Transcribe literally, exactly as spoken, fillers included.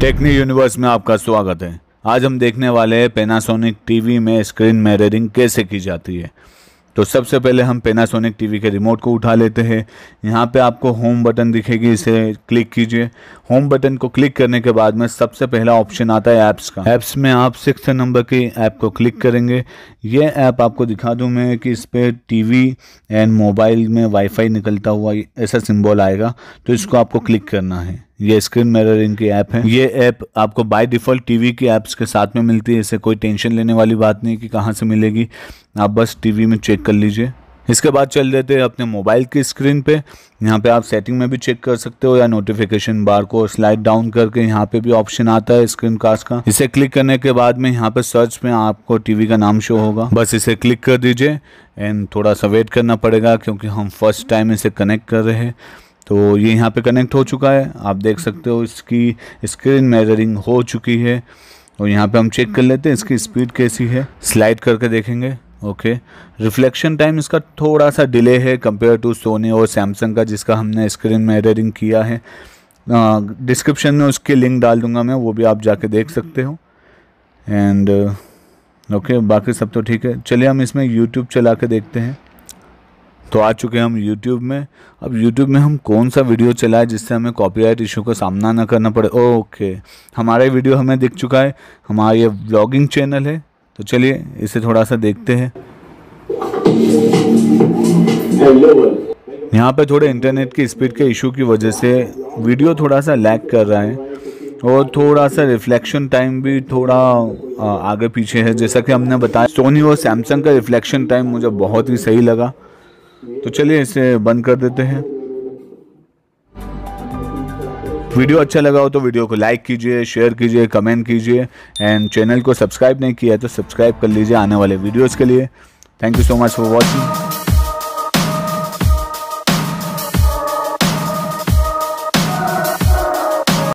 टेक्नी universe में आपका स्वागत है। आज हम देखने वाले हैं पैनासोनिक टीवी में स्क्रीन मिररिंग कैसे की जाती है। तो सबसे पहले हम पैनासोनिक टीवी के रिमोट को उठा लेते हैं। यहाँ पे आपको होम बटन दिखेगी, इसे क्लिक कीजिए। होम बटन को क्लिक करने के बाद में सबसे पहला ऑप्शन आता है ऐप्स का। ऐप्स में आप सिक्स नंबर की ऐप को क्लिक करेंगे। ये ऐप आपको दिखा दूँ मैं कि इस पर टीवी एंड मोबाइल में वाईफाई निकलता हुआ ऐसा सिम्बॉल आएगा, तो इसको आपको क्लिक करना है। ये स्क्रीन मिररिंग की ऐप है। ये ऐप आपको बाय डिफॉल्ट टीवी की ऐप्स के साथ में मिलती है, इससे कोई टेंशन लेने वाली बात नहीं कि कहाँ से मिलेगी, आप बस टीवी में चेक कर लीजिए। इसके बाद चल देते हैं अपने मोबाइल की स्क्रीन पे। यहाँ पे आप सेटिंग में भी चेक कर सकते हो या नोटिफिकेशन बार को स्लाइड डाउन करके यहाँ पे भी ऑप्शन आता है स्क्रीन कास्ट का। इसे क्लिक करने के बाद में यहाँ पे सर्च में आपको टीवी का नाम शो होगा, बस इसे क्लिक कर दीजिए। एंड थोड़ा सा वेट करना पड़ेगा क्योंकि हम फर्स्ट टाइम इसे कनेक्ट कर रहे हैं। तो ये यहाँ पे कनेक्ट हो चुका है, आप देख सकते हो इसकी स्क्रीन मेजरिंग हो चुकी है। और यहाँ पे हम चेक कर लेते हैं इसकी स्पीड कैसी है, स्लाइड करके देखेंगे। ओके, रिफ्लेक्शन टाइम इसका थोड़ा सा डिले है कंपेयर टू सोनी और सैमसंग का जिसका हमने स्क्रीन मेजरिंग किया है। डिस्क्रिप्शन में उसके लिंक डाल दूंगा मैं, वो भी आप जाके देख सकते हो। एंड ओके, बाकी सब तो ठीक है। चलिए हम इसमें यूट्यूब चला के देखते हैं। तो आ चुके हैं हम YouTube में। अब YouTube में हम कौन सा वीडियो चलाए जिससे हमें कॉपीराइट इशू का सामना ना करना पड़े। ओके, हमारा ये वीडियो हमें दिख चुका है, हमारा ये ब्लॉगिंग चैनल है। तो चलिए इसे थोड़ा सा देखते हैं। यहाँ पे थोड़े इंटरनेट की स्पीड के इशू की वजह से वीडियो थोड़ा सा लैग कर रहा है और थोड़ा सा रिफ्लेक्शन टाइम भी थोड़ा आगे पीछे है। जैसा कि हमने बताया सोनी और सैमसंग का रिफ्लेक्शन टाइम मुझे बहुत ही सही लगा। तो चलिए इसे बंद कर देते हैं। वीडियो अच्छा लगा हो तो वीडियो को लाइक कीजिए, शेयर कीजिए, कमेंट कीजिए। एंड चैनल को सब्सक्राइब नहीं किया है तो सब्सक्राइब कर लीजिए आने वाले वीडियोस के लिए। Thank you so much for watching.